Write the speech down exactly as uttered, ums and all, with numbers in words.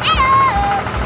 Hello!